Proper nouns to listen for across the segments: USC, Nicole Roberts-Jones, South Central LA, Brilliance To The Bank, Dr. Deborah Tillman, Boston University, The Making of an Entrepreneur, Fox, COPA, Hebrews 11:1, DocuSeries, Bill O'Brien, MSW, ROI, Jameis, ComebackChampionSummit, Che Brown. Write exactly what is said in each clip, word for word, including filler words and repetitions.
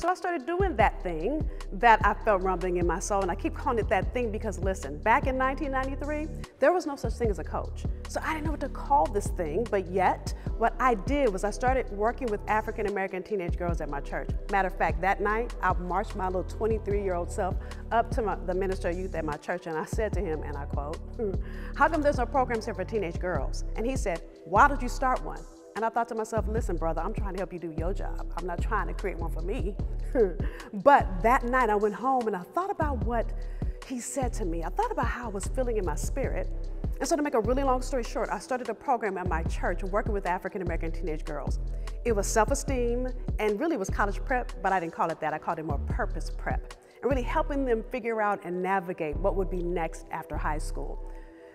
So I started doing that thing that I felt rumbling in my soul, and I keep calling it that thing because, listen, back in nineteen ninety-three, there was no such thing as a coach. So I didn't know what to call this thing, but yet what I did was I started working with African American teenage girls at my church. Matter of fact, that night I marched my little twenty-three-year-old self up to my, the minister of youth at my church, and I said to him, and I quote, "How come there's no programs here for teenage girls?" And he said, "Why did you start one?" And I thought to myself, listen, brother, I'm trying to help you do your job. I'm not trying to create one for me. But that night I went home and I thought about what he said to me. I thought about how I was feeling in my spirit. And so to make a really long story short, I started a program at my church working with African American teenage girls. It was self-esteem and really was college prep, but I didn't call it that. I called it more purpose prep. And really helping them figure out and navigate what would be next after high school.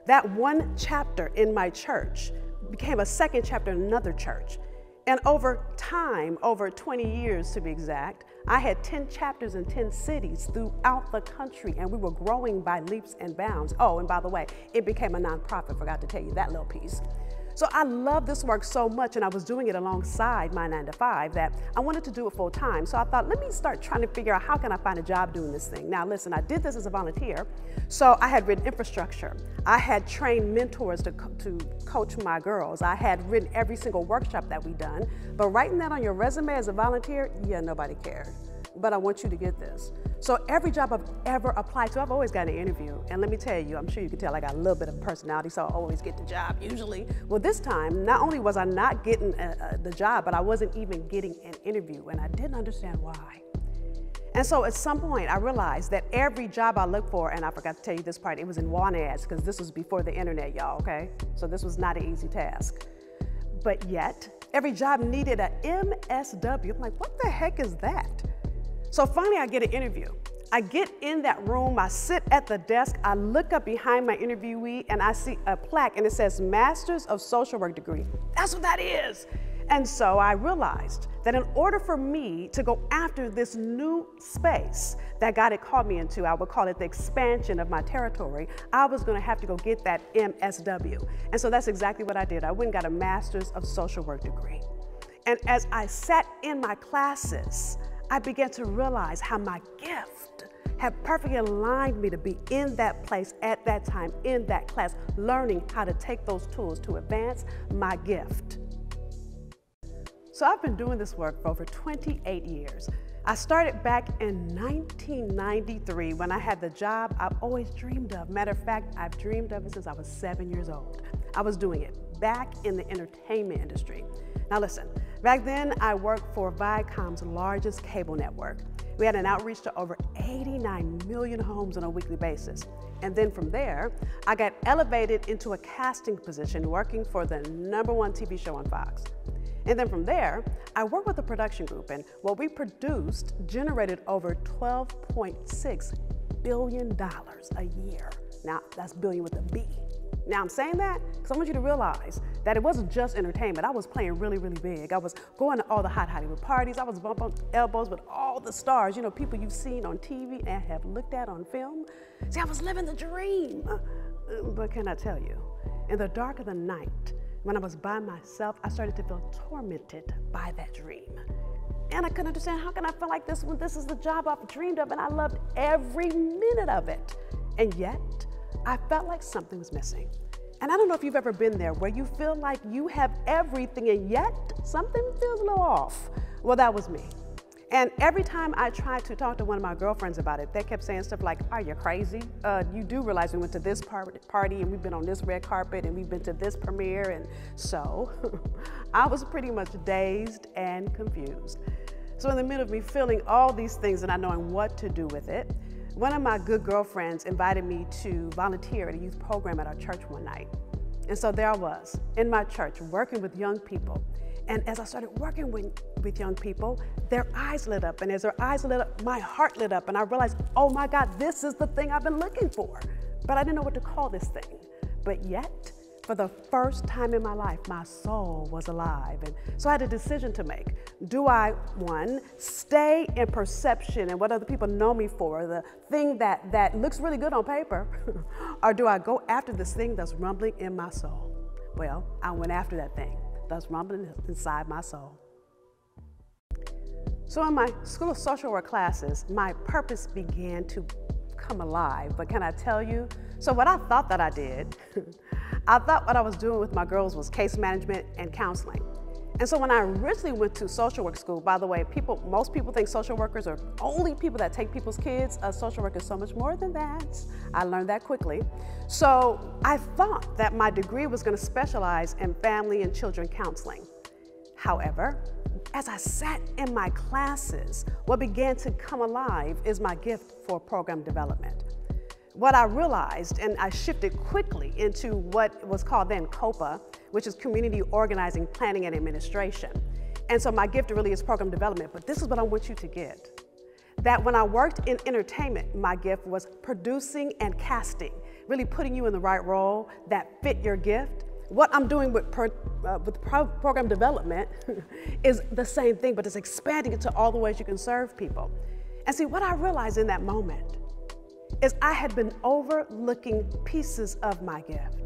That one chapter in my church became a second chapter in another church. And over time, over twenty years to be exact, I had ten chapters in ten cities throughout the country, and we were growing by leaps and bounds. Oh, and by the way, it became a nonprofit, forgot to tell you that little piece. So I love this work so much, and I was doing it alongside my nine to five, that I wanted to do it full time. So I thought, let me start trying to figure out how can I find a job doing this thing. Now listen, I did this as a volunteer. So I had written infrastructure. I had trained mentors to, co to coach my girls. I had written every single workshop that we done. But writing that on your resume as a volunteer, yeah, nobody cared. But I want you to get this. So every job I've ever applied to, I've always got an interview. And let me tell you, I'm sure you can tell I got a little bit of personality, so I always get the job usually. Well, this time, not only was I not getting a, a, the job, but I wasn't even getting an interview, and I didn't understand why. And so at some point, I realized that every job I looked for, and I forgot to tell you this part, it was in want ads, because this was before the internet, y'all, okay? So this was not an easy task. But yet, every job needed an M S W. I'm like, what the heck is that? So finally, I get an interview. I get in that room, I sit at the desk, I look up behind my interviewee, and I see a plaque, and it says Master's of Social Work degree. That's what that is. And so I realized that in order for me to go after this new space that God had called me into, I would call it the expansion of my territory, I was gonna have to go get that M S W. And so that's exactly what I did. I went and got a Master's of Social Work degree. And as I sat in my classes, I began to realize how my gift had perfectly aligned me to be in that place at that time, in that class, learning how to take those tools to advance my gift. So I've been doing this work for over twenty-eight years. I started back in nineteen ninety-three when I had the job I've always dreamed of. Matter of fact, I've dreamed of it since I was seven years old. I was doing it back in the entertainment industry. Now listen, back then I worked for Viacom's largest cable network. We had an outreach to over eighty-nine million homes on a weekly basis. And then from there, I got elevated into a casting position working for the number one T V show on Fox. And then from there, I worked with a production group, and what we produced generated over twelve point six billion dollars a year. Now, that's billion with a B. Now, I'm saying that because I want you to realize that it wasn't just entertainment. I was playing really, really big. I was going to all the hot Hollywood parties. I was bumping elbows with all the stars, you know, people you've seen on T V and have looked at on film. See, I was living the dream. But can I tell you, in the dark of the night, when I was by myself, I started to feel tormented by that dream. And I couldn't understand, how can I feel like this when this is the job I've dreamed of and I loved every minute of it? And yet, I felt like something was missing. And I don't know if you've ever been there where you feel like you have everything and yet something feels a little off. Well, that was me. And every time I tried to talk to one of my girlfriends about it, they kept saying stuff like, are you crazy? Uh, you do realize we went to this party and we've been on this red carpet and we've been to this premiere. And so I was pretty much dazed and confused. So in the middle of me feeling all these things and not knowing what to do with it, one of my good girlfriends invited me to volunteer at a youth program at our church one night. And so there I was in my church working with young people. And as I started working with, with young people, their eyes lit up. And as their eyes lit up, my heart lit up. And I realized, oh my God, this is the thing I've been looking for. But I didn't know what to call this thing. But yet, for the first time in my life, my soul was alive. And so I had a decision to make. Do I, one, stay in perception and what other people know me for, the thing that, that looks really good on paper, or do I go after this thing that's rumbling in my soul? Well, I went after that thing that's rumbling inside my soul. So in my School of Social Work classes, my purpose began to come alive, but can I tell you? So what I thought that I did, I thought what I was doing with my girls was case management and counseling. And so when I originally went to social work school, by the way, people, most people think social workers are only people that take people's kids. A social worker is so much more than that. I learned that quickly. So I thought that my degree was going to specialize in family and children counseling. However, as I sat in my classes, what began to come alive is my gift for program development. What I realized, and I shifted quickly into what was called then COPA, which is Community Organizing, Planning, and Administration. And so my gift really is program development, but this is what I want you to get. That when I worked in entertainment, my gift was producing and casting, really putting you in the right role that fit your gift. What I'm doing with, per, uh, with pro program development is the same thing, but it's expanding it to all the ways you can serve people. And see, what I realized in that moment is I had been overlooking pieces of my gift.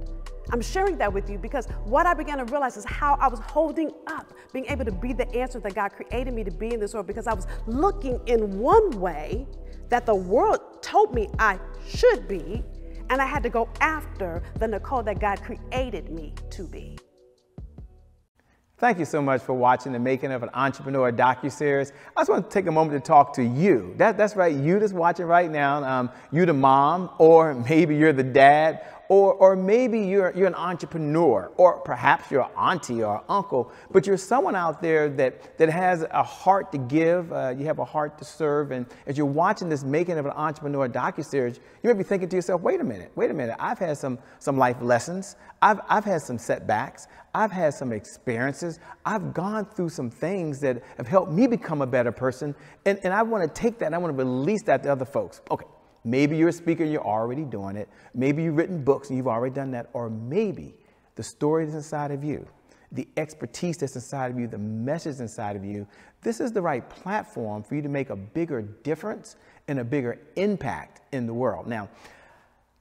I'm sharing that with you because what I began to realize is how I was holding up being able to be the answer that God created me to be in this world, because I was looking in one way that the world told me I should be, and I had to go after the Nicole that God created me to be. Thank you so much for watching The Making of an Entrepreneur docuseries. I just want to take a moment to talk to you. That, that's right, you that's watching right now. Um, you the mom, or maybe you're the dad, or, or maybe you're, you're an entrepreneur, or perhaps you're an auntie or an uncle, but you're someone out there that, that has a heart to give, uh, you have a heart to serve, and as you're watching this Making of an Entrepreneur docuseries, you may be thinking to yourself, wait a minute, wait a minute, I've had some, some life lessons, I've, I've had some setbacks, I've had some experiences. I've gone through some things that have helped me become a better person. And, and I want to take that and I want to release that to other folks. Okay, maybe you're a speaker and you're already doing it. Maybe you've written books and you've already done that. Or maybe the story that's inside of you, the expertise that's inside of you, the message inside of you, this is the right platform for you to make a bigger difference and a bigger impact in the world. Now,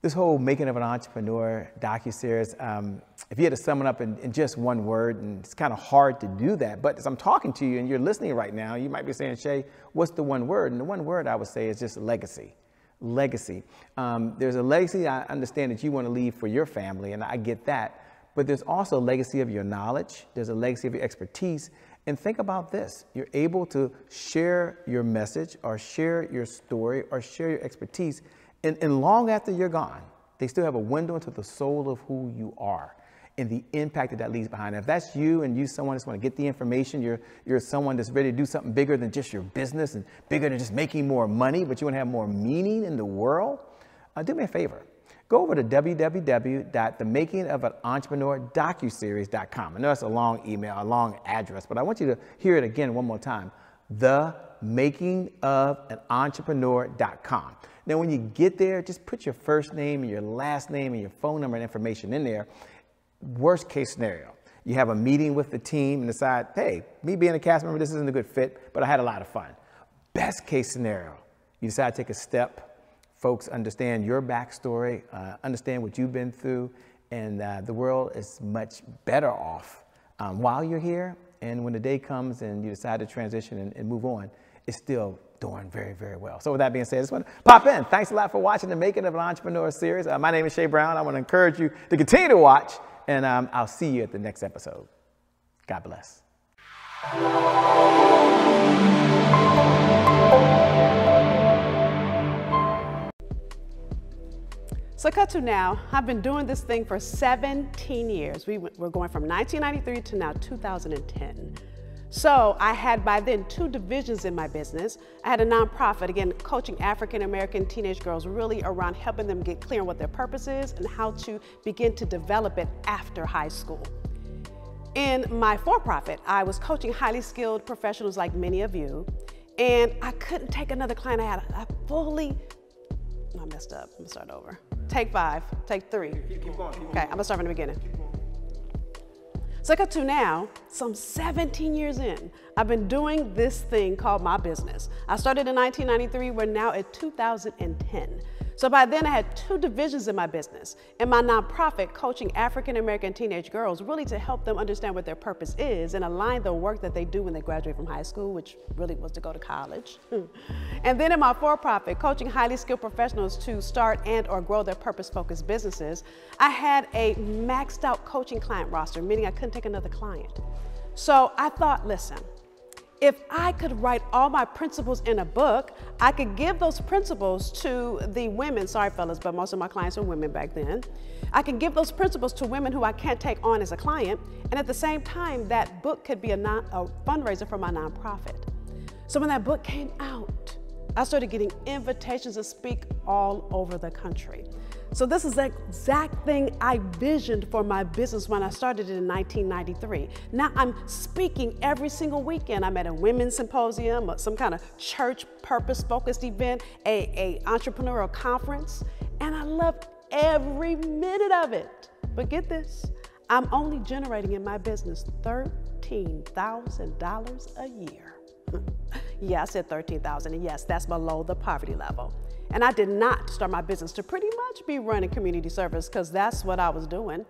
this whole Making of an Entrepreneur docuseries, um, if you had to sum it up in, in just one word, and it's kind of hard to do that, but as I'm talking to you and you're listening right now, you might be saying, Che, what's the one word? And the one word I would say is just legacy. Legacy. Um, there's a legacy I understand that you want to leave for your family, and I get that, but there's also a legacy of your knowledge. There's a legacy of your expertise. And think about this. You're able to share your message or share your story or share your expertise. And, and long after you're gone, they still have a window into the soul of who you are and the impact that that leaves behind. If that's you and you someone that's want to get the information, you're, you're someone that's ready to do something bigger than just your business and bigger than just making more money, but you want to have more meaning in the world, uh, do me a favor. Go over to w w w dot the making of an entrepreneur docuseries dot com. I know that's a long email, a long address, but I want you to hear it again one more time. the making of an entrepreneur dot com. Now, when you get there, just put your first name and your last name and your phone number and information in there. Worst case scenario, you have a meeting with the team and decide, hey, me being a cast member, this isn't a good fit, but I had a lot of fun. Best case scenario, you decide to take a step. Folks understand your backstory, uh, understand what you've been through, and uh, the world is much better off um, while you're here. And when the day comes and you decide to transition and, and move on, it's still doing very, very well. So with that being said, I just want to pop in. Thanks a lot for watching the Making of an Entrepreneur series. Uh, my name is Che Brown. I want to encourage you to continue to watch, and um, I'll see you at the next episode. God bless. So cut to now, I've been doing this thing for seventeen years. We were going from nineteen ninety-three to now two thousand ten. So I had by then two divisions in my business. I had a nonprofit, again, coaching African-American teenage girls, really around helping them get clear on what their purpose is and how to begin to develop it after high school. In my for-profit, I was coaching highly skilled professionals like many of you, and I couldn't take another client I had. I fully, I messed up, I'm gonna start over. Take five, take three. Keep, keep going, keep okay, I'm gonna start from the beginning. So I got to now, some seventeen years in, I've been doing this thing called my business. I started in nineteen ninety-three, we're now at two thousand ten. So by then I had two divisions in my business. In my nonprofit, coaching African-American teenage girls, really to help them understand what their purpose is and align the work that they do when they graduate from high school, which really was to go to college. And then in my for-profit, coaching highly skilled professionals to start and or grow their purpose-focused businesses, I had a maxed out coaching client roster, meaning I couldn't take another client. So I thought, listen, if I could write all my principles in a book, I could give those principles to the women, sorry fellas, but most of my clients were women back then. I could give those principles to women who I can't take on as a client, and at the same time, that book could be a, non, a fundraiser for my nonprofit. So when that book came out, I started getting invitations to speak all over the country. So this is the exact thing I visioned for my business when I started it in nineteen ninety-three. Now I'm speaking every single weekend. I'm at a women's symposium, some kind of church purpose-focused event, a, a entrepreneurial conference, and I love every minute of it. But get this, I'm only generating in my business thirteen thousand dollars a year. Yeah, I said thirteen thousand dollars, and yes, that's below the poverty level. And I did not start my business to pretty much be running community service, because that's what I was doing.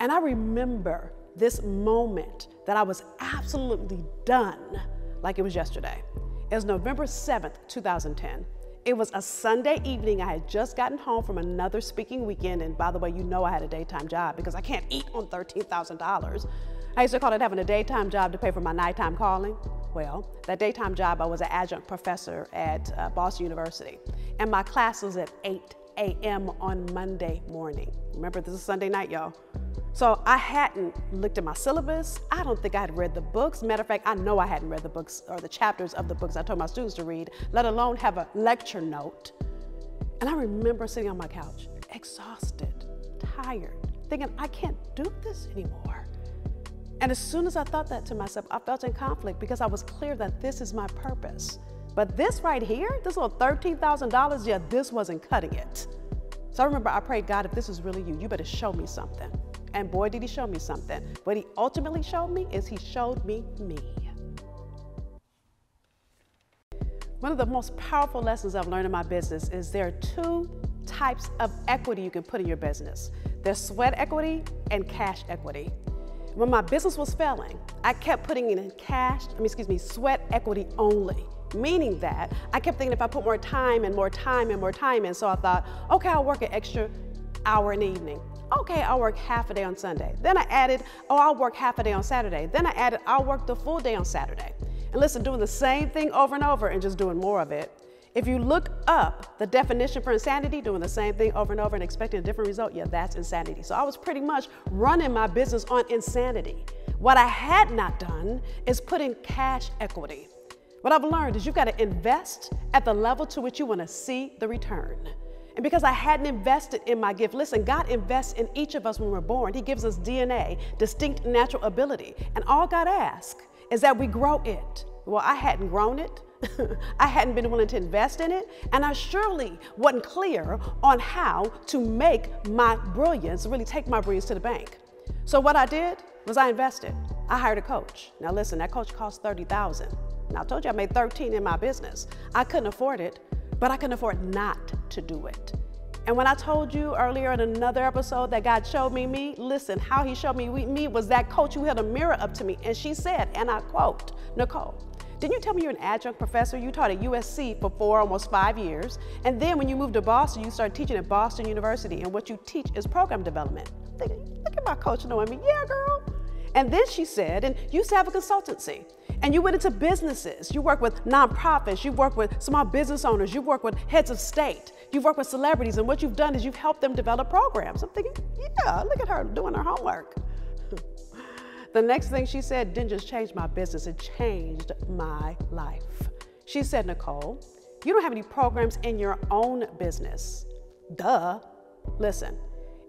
And I remember this moment that I was absolutely done, like it was yesterday. It was November seventh, two thousand ten. It was a Sunday evening. I had just gotten home from another speaking weekend. And by the way, you know I had a daytime job because I can't eat on thirteen thousand dollars. I used to call it having a daytime job to pay for my nighttime calling. Well, that daytime job, I was an adjunct professor at uh, Boston University, and my class was at eight a m on Monday morning. Remember, this is Sunday night, y'all. So I hadn't looked at my syllabus. I don't think I had read the books. Matter of fact, I know I hadn't read the books or the chapters of the books I told my students to read, let alone have a lecture note. And I remember sitting on my couch, exhausted, tired, thinking, I can't do this anymore. And as soon as I thought that to myself, I felt in conflict because I was clear that this is my purpose. But this right here, this little thirteen thousand dollars, yeah, this wasn't cutting it. So I remember I prayed, God, if this is really you, you better show me something. And boy, did he show me something. What he ultimately showed me is he showed me me. One of the most powerful lessons I've learned in my business is there are two types of equity you can put in your business. There's sweat equity and cash equity. When my business was failing, I kept putting in cash, I mean, excuse me, sweat equity only, meaning that I kept thinking if I put more time and more time and more time in, so I thought, okay, I'll work an extra hour in the evening. Okay, I'll work half a day on Sunday. Then I added, oh, I'll work half a day on Saturday. Then I added, I'll work the full day on Saturday. And listen, doing the same thing over and over and just doing more of it. If you look up the definition for insanity, doing the same thing over and over and expecting a different result, yeah, that's insanity. So I was pretty much running my business on insanity. What I had not done is put in cash equity. What I've learned is you've got to invest at the level to which you want to see the return. And because I hadn't invested in my gift, listen, God invests in each of us when we're born. He gives us D N A, distinct natural ability. And all God asks is that we grow it. Well, I hadn't grown it. I hadn't been willing to invest in it, and I surely wasn't clear on how to make my brilliance, really take my brilliance to the bank. So what I did was I invested. I hired a coach. Now listen, that coach cost thirty thousand dollars. Now I told you I made thirteen in my business. I couldn't afford it, but I couldn't afford not to do it. And when I told you earlier in another episode that God showed me me, listen, how he showed me me was that coach who held a mirror up to me, and she said, and I quote, Nicole, didn't you tell me you're an adjunct professor? You taught at U S C for four, almost five years. And then when you moved to Boston, you started teaching at Boston University. And what you teach is program development. I'm thinking, look at my coach knowing me. Yeah, girl. And then she said, and you used to have a consultancy. And you went into businesses. You work with nonprofits. You work with small business owners. You work with heads of state. You've worked with celebrities. And what you've done is you've helped them develop programs. I'm thinking, yeah, look at her doing her homework. The next thing she said didn't just change my business, it changed my life. She said, Nicole, you don't have any programs in your own business. Duh. Listen,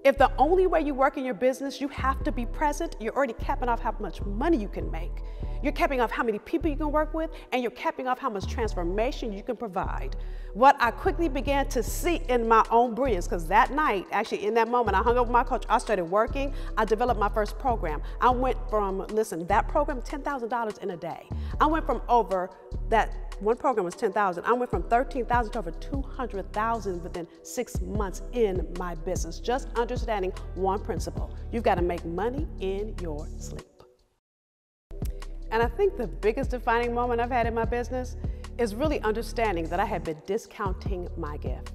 if the only way you work in your business, you have to be present, you're already capping off how much money you can make. You're capping off how many people you can work with, and you're capping off how much transformation you can provide. What I quickly began to see in my own brilliance, because that night, actually in that moment, I hung up with my coach, I started working, I developed my first program. I went from, listen, that program, ten thousand dollars in a day. I went from over that One program was ten thousand. I went from thirteen thousand to over two hundred thousand within six months in my business. Just understanding one principle. You've got to make money in your sleep. And I think the biggest defining moment I've had in my business is really understanding that I had been discounting my gift.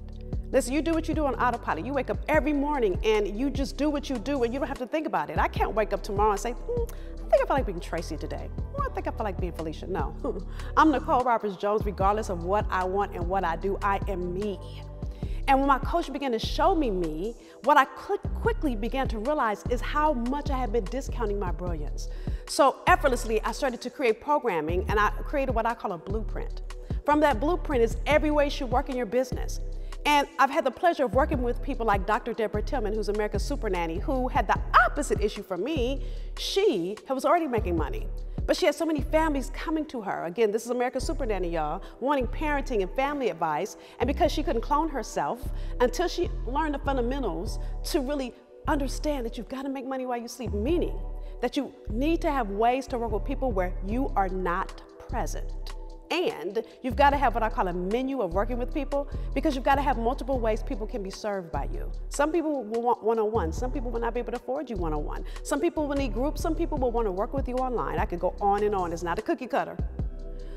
Listen, you do what you do on autopilot. You wake up every morning and you just do what you do and you don't have to think about it. I can't wake up tomorrow and say, hmm, I think I feel like being Tracy today. Or I think I feel like being Felicia. No, I'm Nicole Roberts-Jones. Regardless of what I want and what I do, I am me. And when my coach began to show me me, what I quickly began to realize is how much I had been discounting my brilliance. So effortlessly, I started to create programming, and I created what I call a blueprint. From that blueprint is every way you should work in your business. And I've had the pleasure of working with people like Doctor Deborah Tillman, who's America's Super Nanny, who had the opposite issue from me. She was already making money, but she had so many families coming to her. Again, this is America's Super Nanny, y'all, wanting parenting and family advice. And because she couldn't clone herself, until she learned the fundamentals to really understand that you've got to make money while you sleep, meaning that you need to have ways to work with people where you are not present. And you've got to have what I call a menu of working with people, because you've got to have multiple ways people can be served by you. Some people will want one-on-one. Some people will not be able to afford you one-on-one. Some people will need groups. Some people will want to work with you online. I could go on and on. It's not a cookie cutter.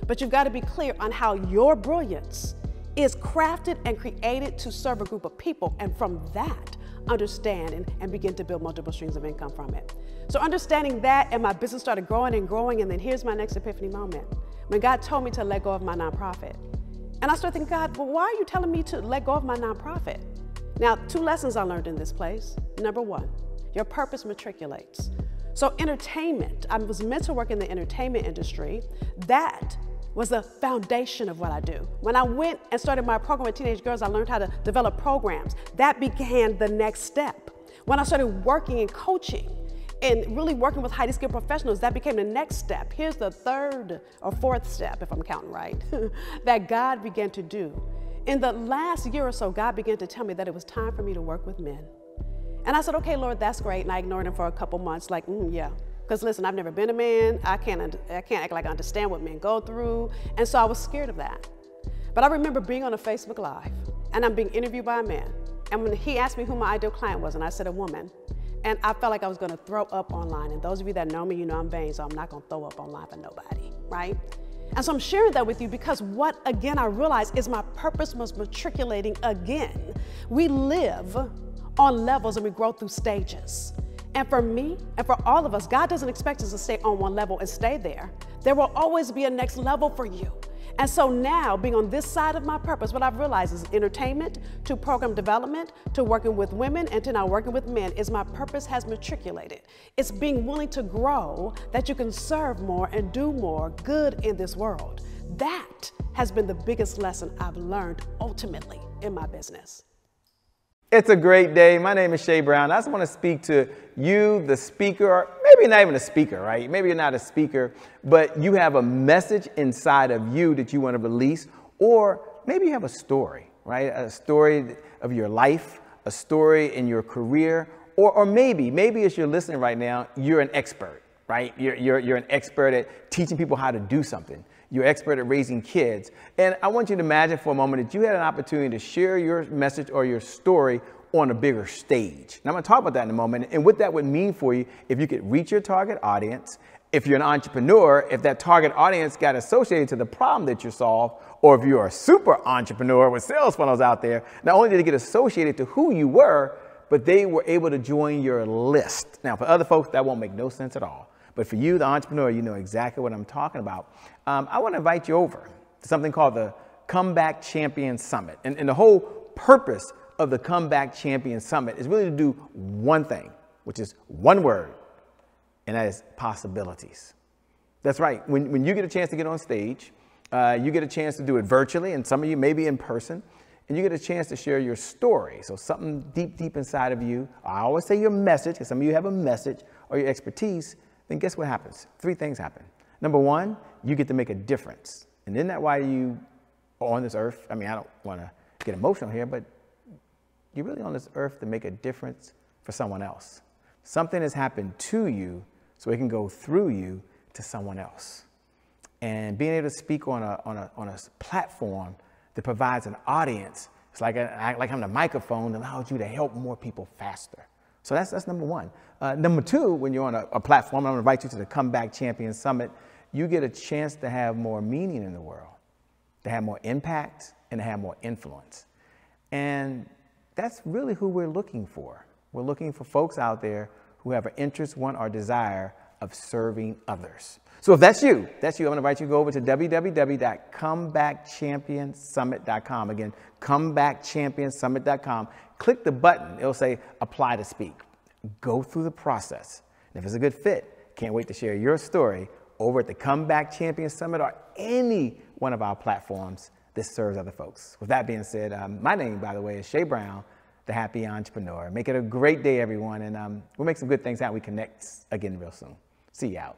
But you've got to be clear on how your brilliance is crafted and created to serve a group of people. And from that, understand and, and begin to build multiple streams of income from it. So understanding that, and my business started growing and growing. And then here's my next epiphany moment. When God told me to let go of my nonprofit. And I started thinking, God, well, why are you telling me to let go of my nonprofit? Now, two lessons I learned in this place. Number one, your purpose matriculates. So entertainment, I was meant to work in the entertainment industry. That was the foundation of what I do. When I went and started my program with teenage girls, I learned how to develop programs. That began the next step. When I started working and coaching, and really working with highly skilled professionals, that became the next step. Here's the third or fourth step, if I'm counting right, that God began to do. In the last year or so, God began to tell me that it was time for me to work with men. And I said, okay, Lord, that's great. And I ignored him for a couple months, like, mm, yeah. Because listen, I've never been a man. I can't, I can't act like I understand what men go through. And so I was scared of that. But I remember being on a Facebook Live, and I'm being interviewed by a man. And when he asked me who my ideal client was, and I said, a woman. And I felt like I was gonna throw up online. And those of you that know me, you know I'm vain, so I'm not gonna throw up online for nobody, right? And so I'm sharing that with you because what, again, I realized is my purpose was matriculating again. We live on levels and we grow through stages. And for me, and for all of us, God doesn't expect us to stay on one level and stay there. There will always be a next level for you. And so now, being on this side of my purpose, what I've realized is entertainment, to program development, to working with women, and to now working with men, is my purpose has matriculated. It's being willing to grow that you can serve more and do more good in this world. That has been the biggest lesson I've learned ultimately in my business. It's a great day. My name is Che Brown. I just want to speak to you, the speaker, or maybe not even a speaker, right? Maybe you're not a speaker, but you have a message inside of you that you want to release, or maybe you have a story, right? A story of your life, a story in your career, or, or maybe, maybe as you're listening right now, you're an expert, right? You're, you're, you're an expert at teaching people how to do something. You're expert at raising kids. And I want you to imagine for a moment that you had an opportunity to share your message or your story on a bigger stage. And I'm gonna talk about that in a moment, and what that would mean for you if you could reach your target audience, if you're an entrepreneur, if that target audience got associated to the problem that you solve, or if you're a super entrepreneur with sales funnels out there, not only did it get associated to who you were, but they were able to join your list. Now, for other folks, that won't make no sense at all. But for you, the entrepreneur, you know exactly what I'm talking about. Um, I want to invite you over to something called the Comeback Champion Summit. And, and the whole purpose of the Comeback Champion Summit is really to do one thing, which is one word, and that is possibilities. That's right. When, when you get a chance to get on stage, uh, you get a chance to do it virtually, and some of you maybe in person, and you get a chance to share your story. So something deep, deep inside of you. I always say your message, because some of you have a message or your expertise. Then guess what happens? Three things happen. Number one, you get to make a difference. And isn't that why you are on this earth? I mean, I don't want to get emotional here, but you're really on this earth to make a difference for someone else. Something has happened to you so it can go through you to someone else. and being able to speak on a, on a, on a platform that provides an audience, it's like, a, like having a microphone that allows you to help more people faster. So that's, that's number one. Uh, number two, when you're on a, a platform, I'm gonna invite you to the Comeback Champion Summit, you get a chance to have more meaning in the world, to have more impact, and to have more influence. And that's really who we're looking for. We're looking for folks out there who have an interest, want, or desire of serving others. So if that's you, that's you, I'm gonna invite you to go over to w w w dot comeback champion summit dot com. Again, comeback champion summit dot com. Click the button, it'll say apply to speak. Go through the process. And if it's a good fit, can't wait to share your story over at the Comeback Champion Summit or any one of our platforms that serves other folks. With that being said, um, my name, by the way, is Che Brown, the Happy Entrepreneur. Make it a great day, everyone, and um, we'll make some good things happen. We connect again real soon. See you out.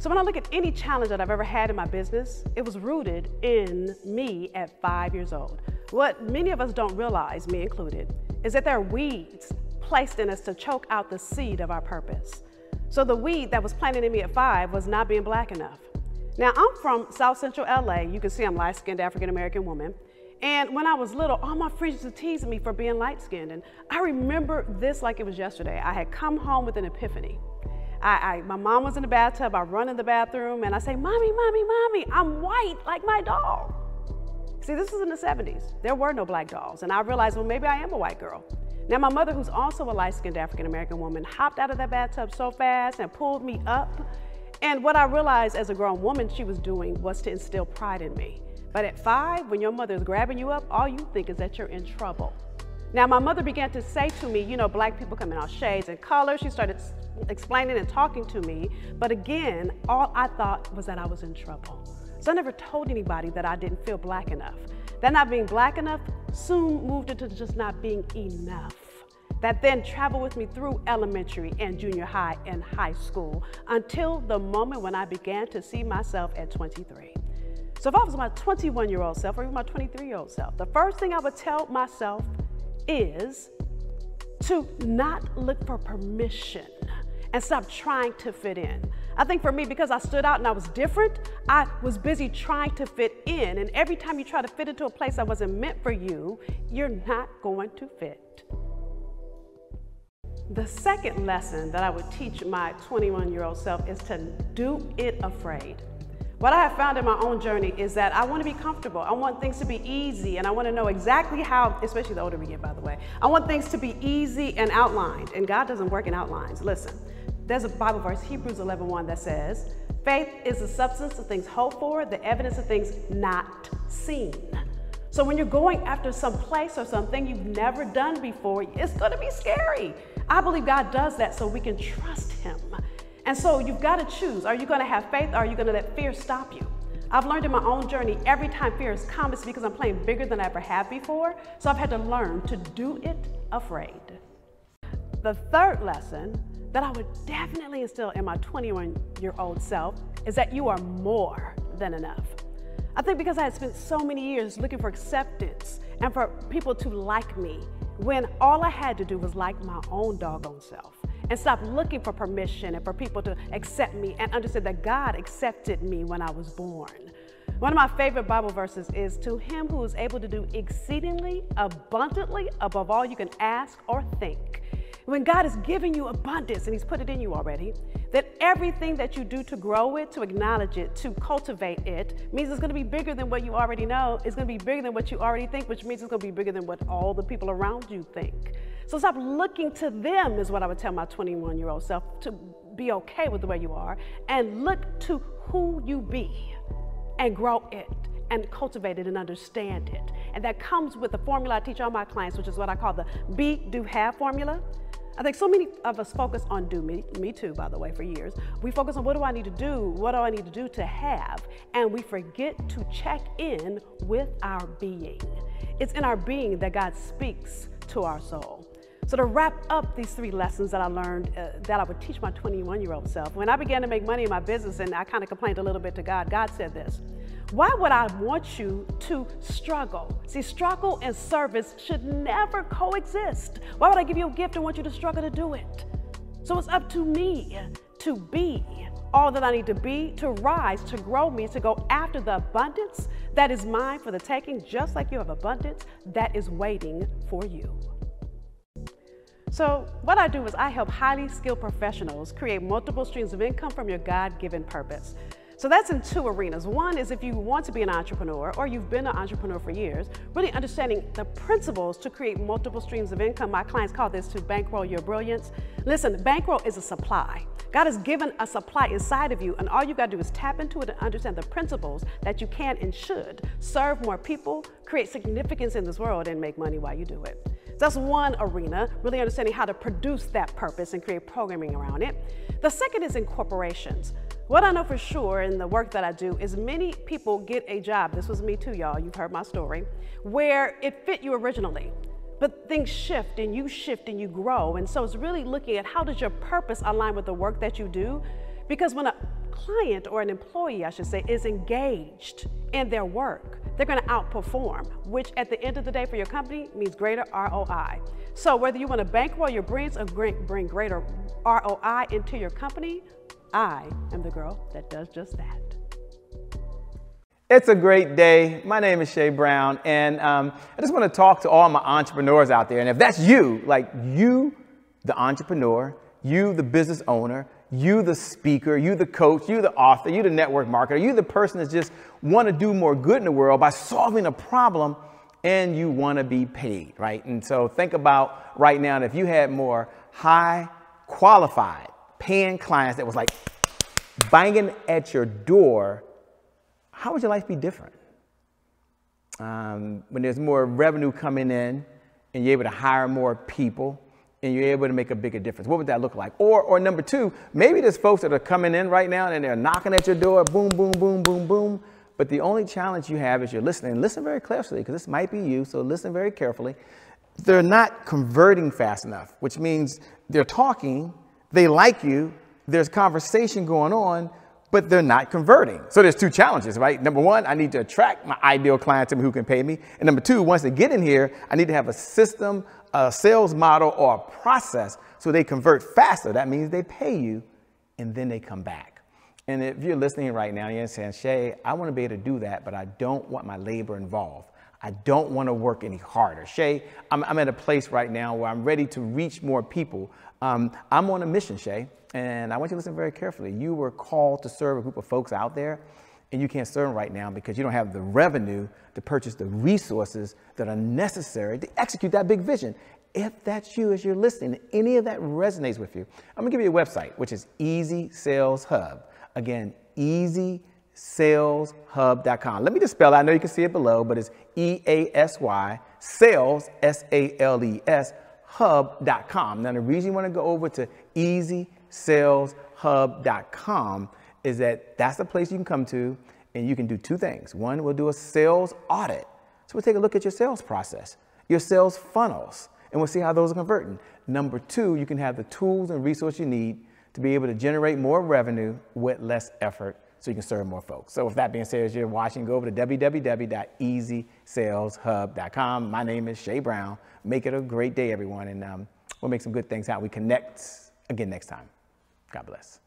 So when I look at any challenge that I've ever had in my business, it was rooted in me at five years old. What many of us don't realize, me included, is that there are weeds placed in us to choke out the seed of our purpose. So the weed that was planted in me at five was not being black enough. Now I'm from South Central L A. You can see I'm light-skinned African-American woman. And when I was little, all my friends used to tease me for being light-skinned. And I remember this like it was yesterday. I had come home with an epiphany. I, I, my mom was in the bathtub, I run in the bathroom and I say, "Mommy, mommy, mommy, I'm white like my doll." See, this is in the seventies. There were no black dolls. And I realized, well, maybe I am a white girl. Now my mother, who's also a light-skinned African-American woman, hopped out of that bathtub so fast and pulled me up. And what I realized as a grown woman she was doing was to instill pride in me. But at five, when your mother is grabbing you up, all you think is that you're in trouble. Now my mother began to say to me, you know, black people come in all shades and colors. She started explaining and talking to me, but again, all I thought was that I was in trouble. So I never told anybody that I didn't feel black enough. That not being black enough soon moved into just not being enough. That then traveled with me through elementary and junior high and high school until the moment when I began to see myself at twenty-three. So if I was my twenty-one-year-old self or even my twenty-three-year-old self, the first thing I would tell myself is to not look for permission and stop trying to fit in. I think for me, because I stood out and I was different, I was busy trying to fit in. And every time you try to fit into a place that wasn't meant for you, you're not going to fit. The second lesson that I would teach my twenty-one-year-old self is to do it afraid. What I have found in my own journey is that I want to be comfortable. I want things to be easy and I want to know exactly how, especially the older we get, by the way, I want things to be easy and outlined, and God doesn't work in outlines. Listen, there's a Bible verse, Hebrews eleven one, that says, faith is the substance of things hoped for, the evidence of things not seen. So when you're going after some place or something you've never done before, it's going to be scary. I believe God does that so we can trust him. And so you've got to choose. Are you going to have faith or are you going to let fear stop you? I've learned in my own journey, every time fear has come, it's because I'm playing bigger than I ever have before. So I've had to learn to do it afraid. The third lesson that I would definitely instill in my twenty-one-year-old self is that you are more than enough. I think because I had spent so many years looking for acceptance and for people to like me, when all I had to do was like my own doggone self. And stop looking for permission and for people to accept me, and understand that God accepted me when I was born. One of my favorite Bible verses is, to him who is able to do exceedingly abundantly above all you can ask or think. When God has given you abundance and he's put it in you already, that everything that you do to grow it, to acknowledge it, to cultivate it, means it's gonna be bigger than what you already know, it's gonna be bigger than what you already think, which means it's gonna be bigger than what all the people around you think. So stop looking to them is what I would tell my twenty-one-year-old self, to be okay with the way you are, and look to who you be and grow it and cultivate it and understand it. And that comes with the formula I teach all my clients, which is what I call the be, do, have formula. I think so many of us focus on do, me, me too, by the way, for years. We focus on what do I need to do, what do I need to do to have, and we forget to check in with our being. It's in our being that God speaks to our soul. So to wrap up these three lessons that I learned uh, that I would teach my twenty-one-year-old self, when I began to make money in my business and I kind of complained a little bit to God, God said this, Why would I want you to struggle? See, struggle and service should never coexist. Why would I give you a gift and want you to struggle to do it? So it's up to me to be all that I need to be, to rise, to grow me, to go after the abundance that is mine for the taking, just like you have abundance that is waiting for you. So what I do is I help highly skilled professionals create multiple streams of income from your God-given purpose. So that's in two arenas. One is if you want to be an entrepreneur or you've been an entrepreneur for years, really understanding the principles to create multiple streams of income. My clients call this to bankroll your brilliance. Listen, bankroll is a supply. God has given a supply inside of you, and all you've got to do is tap into it and understand the principles that you can and should serve more people, create significance in this world, and make money while you do it. So that's one arena, really understanding how to produce that purpose and create programming around it. The second is in corporations. What I know for sure in the work that I do is many people get a job, this was me too, y'all, you've heard my story, where it fit you originally. But things shift and you shift and you grow. And so it's really looking at how does your purpose align with the work that you do? Because when a client or an employee, I should say, is engaged in their work, they're gonna outperform, which at the end of the day for your company means greater R O I. So whether you wanna bankroll your brains or bring greater R O I into your company, I am the girl that does just that. It's a great day. My name is Che Brown, and um, I just want to talk to all my entrepreneurs out there. And if that's you, like you, the entrepreneur, you, the business owner, you, the speaker, you, the coach, you, the author, you, the network marketer, you, the person that just want to do more good in the world by solving a problem, and you want to be paid, right? And so think about right now, if you had more high qualified paying clients that was like banging at your door, how would your life be different? Um, when there's more revenue coming in and you're able to hire more people and you're able to make a bigger difference, what would that look like? Or, or number two, maybe there's folks that are coming in right now and they're knocking at your door, boom, boom, boom, boom, boom. But the only challenge you have is you're listening. Listen very closely, because this might be you, so listen very carefully. They're not converting fast enough, which means they're talking, they like you, there's conversation going on, but they're not converting. So there's two challenges, right? Number one, I need to attract my ideal client to me who can pay me. And number two, once they get in here, I need to have a system, a sales model, or a process so they convert faster. That means they pay you and then they come back. And if you're listening right now, you're saying, Che, I want to be able to do that, but I don't want my labor involved. I don't want to work any harder. Che, I'm, I'm at a place right now where I'm ready to reach more people. Um, I'm on a mission, Che, and I want you to listen very carefully. You were called to serve a group of folks out there, and you can't serve them right now because you don't have the revenue to purchase the resources that are necessary to execute that big vision. If that's you as you're listening, any of that resonates with you, I'm gonna give you a website, which is Easy Sales Hub. Again, Easy sales hub dot com. Let me just spell it. I know you can see it below, but it's E A S Y, sales, S A L E S, hub dot com. Now, the reason you want to go over to easy sales hub dot com is that that's the place you can come to, and you can do two things. One, we'll do a sales audit. So we'll take a look at your sales process, your sales funnels, and we'll see how those are converting. Number two, you can have the tools and resources you need to be able to generate more revenue with less effort, so you can serve more folks. So with that being said, as you're watching, go over to w w w dot easy sales hub dot com. My name is Che Brown. Make it a great day, everyone, and um, we'll make some good things out. We connect again next time. God bless.